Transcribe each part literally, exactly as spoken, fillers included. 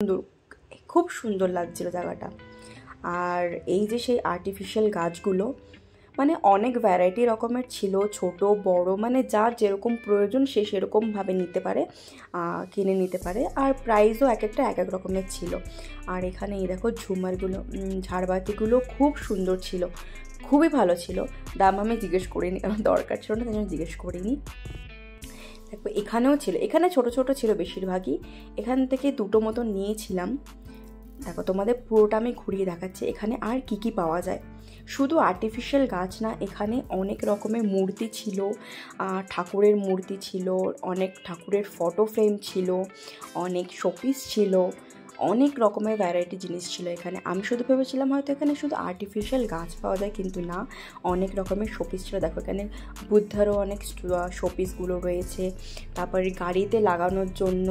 सुंदर खूब सुंदर लागছিল জায়গাটা। আর এই যে সেই আর্টিফিশিয়াল গাছগুলো মানে অনেক ভ্যারাইটি রকমের ছিল, ছোট বড় মানে যার যেরকম প্রয়োজন সে সেরকম ভাবে নিতে পারে, কিনে নিতে পারে। আর প্রাইসও এক একটা এক এক রকমের ছিল। আর এখানে এই দেখো ঝুমারগুলো ঝাড়বাতিগুলো খুব সুন্দর ছিল, খুবই ভালো ছিল। দাম আমি জিজ্ঞেস করিনি কারণ দরকার ছিল না, তাই আমি জিজ্ঞেস করিনি। দেখো এখানেও ছিল, এখানে ছোট ছোট ছিল বেশিরভাগই। এখান থেকে দুটো মতো নিয়েছিলাম। দেখো তোমাদের পুরোটা আমি ঘুরিয়ে দেখাচ্ছি এখানে আর কি কি পাওয়া যায়। শুধু আর্টিফিশিয়াল গাছ না, এখানে অনেক রকমের মূর্তি ছিল, ঠাকুরের মূর্তি ছিল, অনেক ঠাকুরের ফটো ফ্রেম ছিল, অনেক শোপিস ছিল, অনেক রকমের ভ্যারাইটি জিনিস ছিল এখানে। আমি শুধু ভেবেছিলাম হয়তো এখানে শুধু আর্টিফিশিয়াল গাছ পাওয়া যায়, কিন্তু না, অনেক রকমের শোপিস ছিল। দেখো এখানে বুদ্ধারও অনেক শোপিসগুলো রয়েছে, তারপরে গাড়িতে লাগানোর জন্য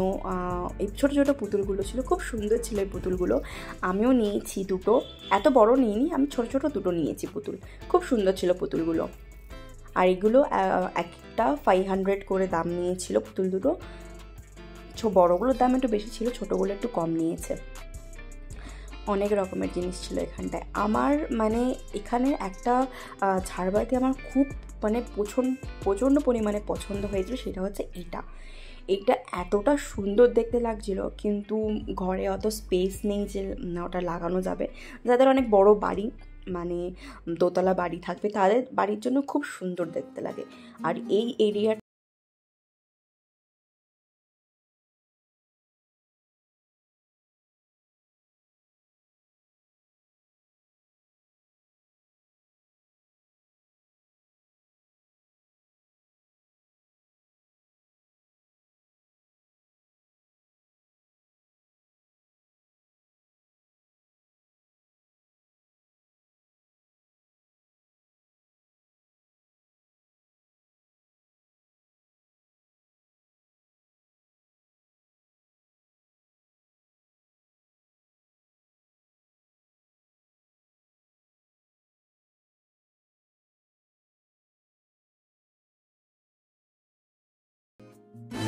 এই ছোটো ছোটো পুতুলগুলো ছিল, খুব সুন্দর ছিল এই পুতুলগুলো। আমিও নিয়েছি দুটো, এত বড় নিইনি, আমি ছোটো ছোটো দুটো নিয়েছি পুতুল, খুব সুন্দর ছিল পুতুলগুলো। আর এগুলো একটা ফাইভ হান্ড্রেড করে দাম নিয়েছিল পুতুল দুটো। বড়গুলোর দাম একটু বেশি ছিল, ছোটোগুলো একটু কম নিয়েছে। অনেক রকমের জিনিস ছিল এখানটায়। আমার মানে এখানে একটা ঝাড়বাতি আমার খুব মানে প্রচণ্ড প্রচণ্ড পরিমাণে পছন্দ হয়েছিল, সেটা হচ্ছে এটা। এটা এতটা সুন্দর দেখতে লাগছিল, কিন্তু ঘরে অত স্পেস নেই যে ওটা লাগানো যাবে। যাদের অনেক বড় বাড়ি মানে দোতলা বাড়ি থাকবে তাদের বাড়ির জন্য খুব সুন্দর দেখতে লাগে। আর এই এরিয়া you